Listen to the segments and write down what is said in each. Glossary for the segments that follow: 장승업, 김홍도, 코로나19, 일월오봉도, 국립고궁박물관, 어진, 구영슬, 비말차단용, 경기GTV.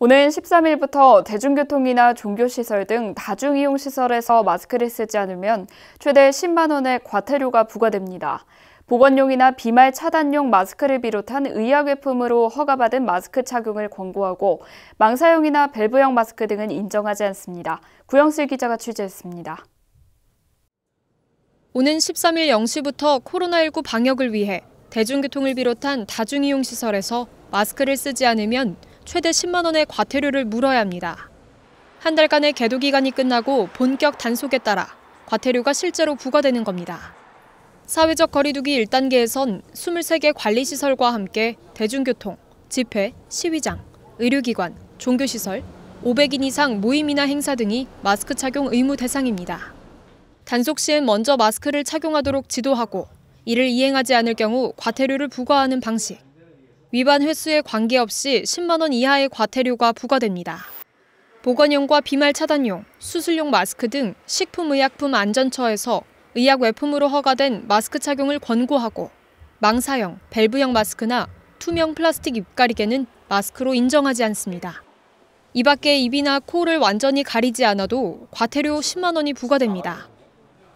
오는 13일부터 대중교통이나 종교시설 등 다중이용시설에서 마스크를 쓰지 않으면 최대 10만 원의 과태료가 부과됩니다. 보건용이나 비말 차단용 마스크를 비롯한 의약외품으로 허가받은 마스크 착용을 권고하고 망사용이나 밸브형 마스크 등은 인정하지 않습니다. 구영슬 기자가 취재했습니다. 오는 13일 0시부터 코로나19 방역을 위해 대중교통을 비롯한 다중이용시설에서 마스크를 쓰지 않으면 최대 10만 원의 과태료를 물어야 합니다. 한 달간의 계도 기간이 끝나고 본격 단속에 따라 과태료가 실제로 부과되는 겁니다. 사회적 거리두기 1단계에선 23개 관리시설과 함께 대중교통, 집회, 시위장, 의료기관, 종교시설, 500인 이상 모임이나 행사 등이 마스크 착용 의무 대상입니다. 단속 시엔 먼저 마스크를 착용하도록 지도하고 이를 이행하지 않을 경우 과태료를 부과하는 방식. 위반 횟수에 관계없이 10만 원 이하의 과태료가 부과됩니다. 보건용과 비말 차단용, 수술용 마스크 등 식품의약품안전처에서 의약 외품으로 허가된 마스크 착용을 권고하고 망사형, 밸브형 마스크나 투명 플라스틱 입가리개는 마스크로 인정하지 않습니다. 이 밖에 입이나 코를 완전히 가리지 않아도 과태료 10만 원이 부과됩니다.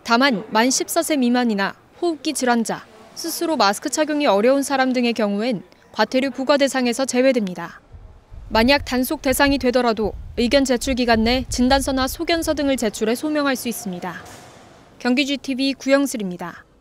다만 만 14세 미만이나 호흡기 질환자, 스스로 마스크 착용이 어려운 사람 등의 경우엔 과태료 부과 대상에서 제외됩니다. 만약 단속 대상이 되더라도 의견 제출 기간 내 진단서나 소견서 등을 제출해 소명할 수 있습니다. 경기 GTV 구영슬입니다.